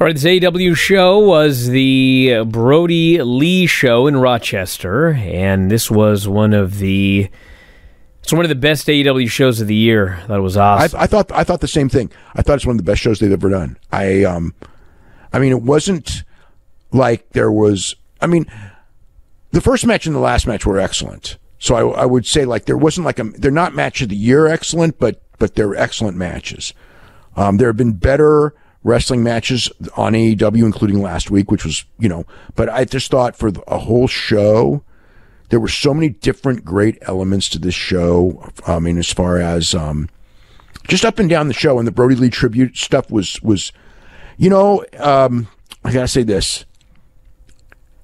All right, this AEW show was the Brody Lee show in Rochester, and this was one of the best AEW shows of the year. I thought it was awesome. I thought the same thing. I thought it's one of the best shows they've ever done. I mean, it wasn't like there was. I mean, the first match and the last match were excellent. So I would say like there wasn't like a. They're not match of the year excellent, but they're excellent matches. There have been better wrestling matches on AEW, including last week, which was, you know, but I just thought for a whole show, there were so many different great elements to this show. I mean, as far as just up and down the show, and the Brody Lee tribute stuff was, you know, I gotta say this.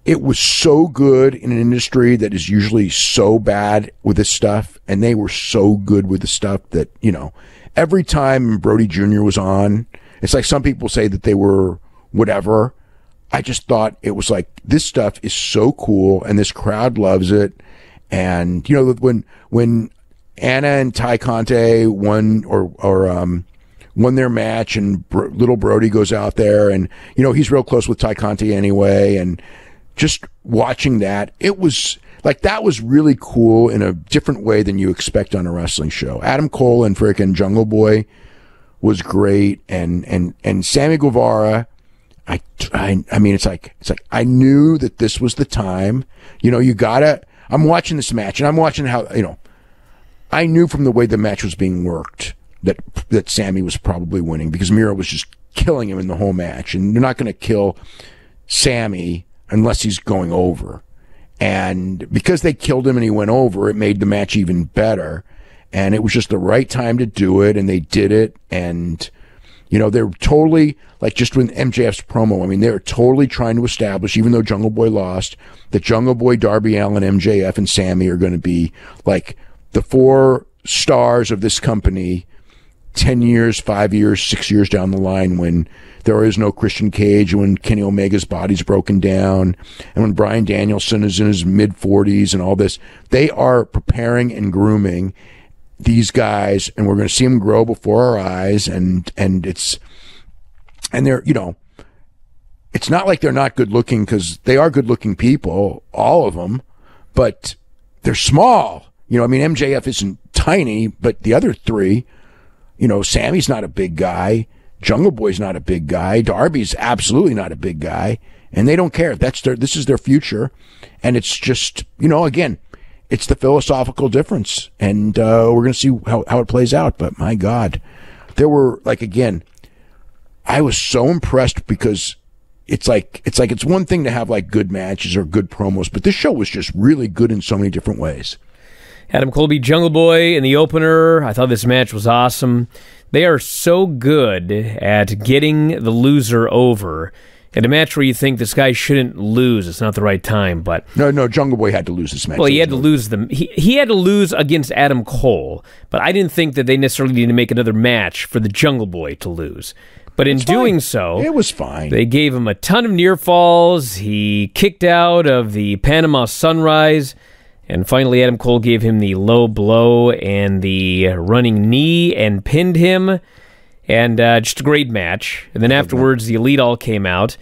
It was so good in an industry that is usually so bad with this stuff, and they were so good with the stuff that, you know, every time Brody Jr. was on, it's like some people say that they were whatever. I just thought it was like, this stuff is so cool, and this crowd loves it. And, you know, when Anna and Tay Conti won their match, and little Brody goes out there, and, you know, he's real close with Tay Conti anyway, and just watching that, it was like, that was really cool in a different way than you expect on a wrestling show. Adam Cole and freaking Jungle Boy was great, and Sammy Guevara. I mean, it's like I knew that this was the time. You know, you gotta. I'm watching this match, and I'm watching how, you know, I knew from the way the match was being worked that Sammy was probably winning, because Miro was just killing him in the whole match, and you're not going to kill Sammy unless he's going over. And because they killed him and he went over, it made the match even better. And it was just the right time to do it, and they did it. And, you know, they're totally, like just with MJF's promo, I mean, they're totally trying to establish, even though Jungle Boy lost, that Jungle Boy, Darby Allin, MJF, and Sammy are going to be like the four stars of this company 10 years, 5 years, 6 years down the line, when there is no Christian Cage, when Kenny Omega's body's broken down, and when Bryan Danielson is in his mid-40s and all this. They are preparing and grooming these guys, and we're going to see them grow before our eyes, and they're, you know, it's not like they're not good looking, because they are good looking people, all of them, but they're small. You know, I mean, MJF isn't tiny, but the other three, you know, Sammy's not a big guy, Jungle Boy's not a big guy, Darby's absolutely not a big guy, and they don't care. This is their future, and it's just, you know, again, it's the philosophical difference, and we're going to see how it plays out. But my God, there were, like, again, I was so impressed, because it's like it's one thing to have like good matches or good promos, but this show was just really good in so many different ways. Adam Cole beat Jungle Boy in the opener. I thought this match was awesome. They are so good at getting the loser over. In a match where you think this guy shouldn't lose, it's not the right time, but... No, Jungle Boy had to lose this match. Well, he had to lose them. He had to lose against Adam Cole, but I didn't think that they necessarily needed to make another match for the Jungle Boy to lose. But in doing so... It was fine. They gave him a ton of near falls. He kicked out of the Panama Sunrise, and finally Adam Cole gave him the low blow and the running knee and pinned him. And just a great match. And then afterwards, the Elite all came out,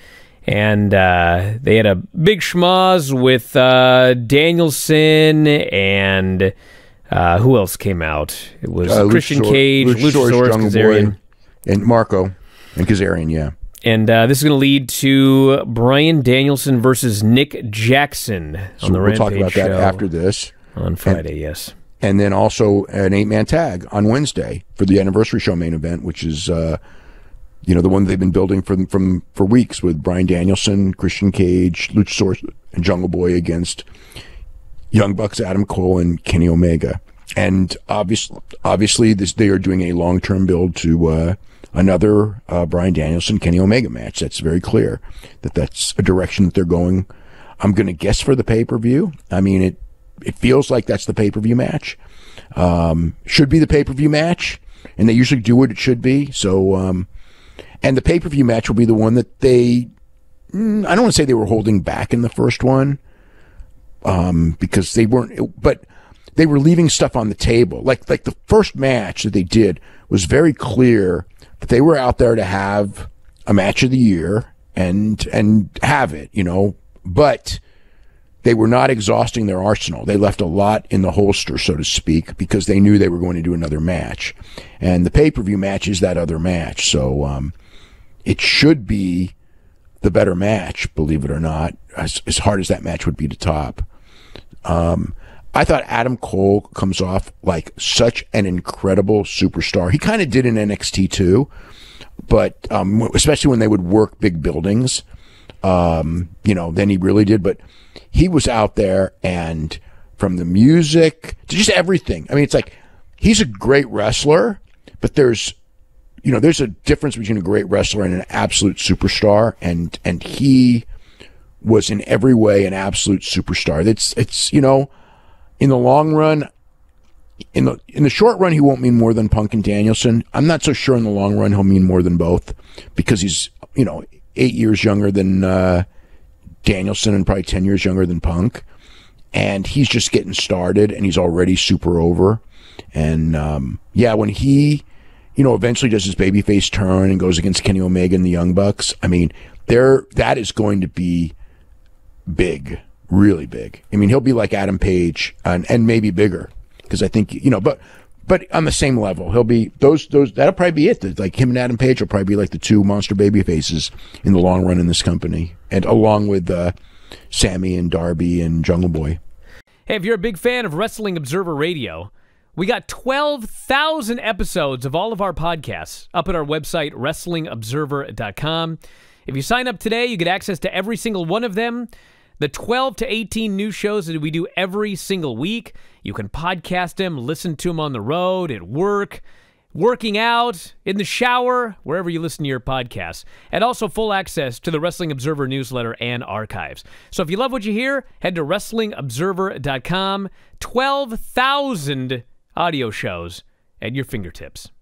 and they had a big schmoz with Danielson and who else came out? It was Christian Cage, Luchasaurus, Kazarian, and Marco, and Kazarian, yeah. And this is going to lead to Bryan Danielson versus Nick Jackson on the Rampage show. We'll talk about that after this. On Friday, yes. And then also an 8-man tag on Wednesday for the anniversary show main event, which is, you know, the one they've been building for weeks, with Bryan Danielson, Christian Cage, Luchasaurus, and Jungle Boy against Young Bucks, Adam Cole, and Kenny Omega. And obviously, they are doing a long-term build to another Bryan Danielson, Kenny Omega match. That's very clear that that's a direction that they're going. I'm going to guess for the pay-per-view. I mean, it feels like that's the pay-per-view match. Should be the pay-per-view match, and they usually do what it should be. So, and the pay-per-view match will be the one that I don't want to say they were holding back in the first one, because they weren't, but they were leaving stuff on the table. Like the first match that they did was very clear that they were out there to have a match of the year and have it, you know. But they were not exhausting their arsenal. They left a lot in the holster, so to speak, because they knew they were going to do another match. And the pay-per-view match is that other match. So it should be the better match, believe it or not, as hard as that match would be to top. I thought Adam Cole comes off like such an incredible superstar. He kind of did in NXT too, but especially when they would work big buildings, you know, then he really did. But he was out there, and from the music to just everything. I mean, it's like he's a great wrestler, but there's, you know, there's a difference between a great wrestler and an absolute superstar, and he was in every way an absolute superstar. It's you know, in the long run, in the short run, he won't mean more than Punk and Danielson. I'm not so sure in the long run he'll mean more than both, because he's, you know, 8 years younger than Danielson and probably 10 years younger than Punk, and he's just getting started and he's already super over. And yeah, when he, you know, eventually does his babyface turn and goes against Kenny Omega and the Young Bucks, I mean, that is going to be big. Really big. I mean, he'll be like Adam Page and maybe bigger, because I think, you know, but on the same level, he'll be those that'll probably be it. Like him and Adam Page will probably be like the two monster baby faces in the long run in this company, and along with Sammy and Darby and Jungle Boy. Hey, if you're a big fan of Wrestling Observer Radio, we got 12,000 episodes of all of our podcasts up at our website, WrestlingObserver.com. If you sign up today, you get access to every single one of them. The 12 to 18 new shows that we do every single week. You can podcast them, listen to them on the road, at work, working out, in the shower, wherever you listen to your podcasts. And also full access to the Wrestling Observer newsletter and archives. So if you love what you hear, head to WrestlingObserver.com. 12,000 audio shows at your fingertips.